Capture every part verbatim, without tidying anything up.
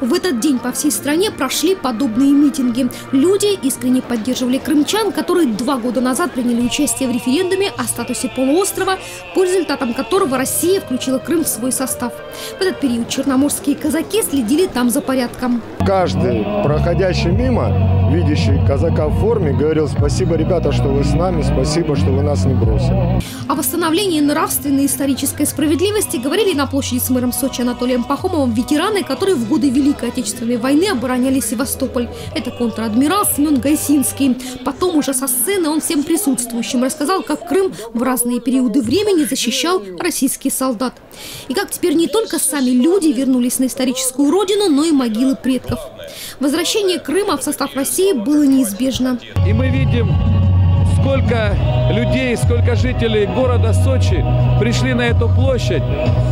В этот день по всей стране прошли подобные митинги. Люди искренне поддерживали крымчан, которые два года назад приняли участие в референдуме о статусе полуострова, по результатам которого Россия включила Крым в свой состав. В этот период черноморские казаки следили там за порядком. Каждый, проходящий мимо, видящий казака в форме, говорил: спасибо, ребята, что вы с нами, спасибо, что вы нас не бросили. О восстановлении нравственной и исторической справедливости говорили на площади с мэром Сочи Анатолием Пахомовым ветераны, которые в годы Великой Отечественной войны обороняли Севастополь. Это контр-адмирал Семен Гайсинский. Потом уже со сцены он всем присутствующим рассказал, как Крым в разные периоды времени защищал российский солдат. И как теперь не только сами люди вернулись на историческую родину, но и могилы предков. Возвращение Крыма в состав России было неизбежно. И мы видим, сколько людей, сколько жителей города Сочи пришли на эту площадь,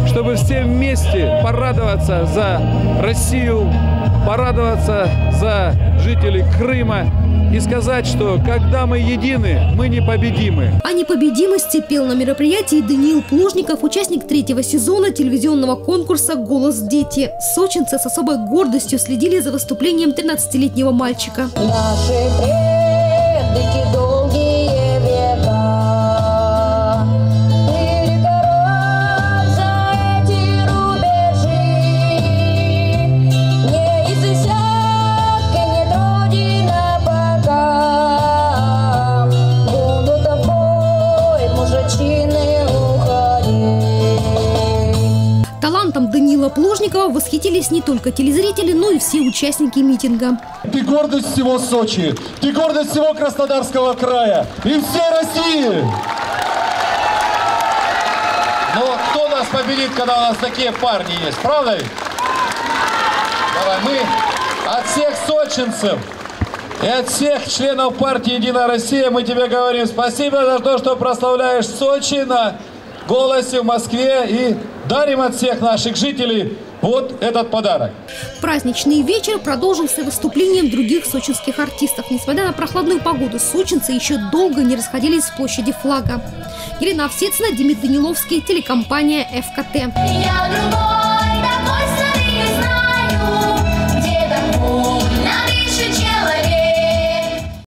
чтобы все вместе порадоваться за Россию, порадоваться за жителей Крыма и сказать, что когда мы едины, мы непобедимы. О непобедимости пел на мероприятии Даниил Плужников, участник третьего сезона телевизионного конкурса «Голос. Дети». Сочинцы с особой гордостью следили за выступлением тринадцатилетнего мальчика. Наши предки долгие века перекоров за эти рубежи, не из десятки нет родина пока, буду тобой, мужичины, уходи. Талантом Даниила Плужникова восхитились не только телезрители, но и все участники митинга. Ты гордость всего Сочи, ты гордость всего Краснодарского края и всей России. Но кто нас победит, когда у нас такие парни есть, правда? Давай, мы от всех сочинцев и от всех членов партии «Единая Россия» мы тебе говорим спасибо за то, что прославляешь Сочи на «Голосе» в Москве, и дарим от всех наших жителей вот этот подарок. Праздничный вечер продолжился выступлением других сочинских артистов. Несмотря на прохладную погоду, сочинцы еще долго не расходились с площади флага. Елена Авсецина, Дмитрий Даниловский, телекомпания «ФКТ».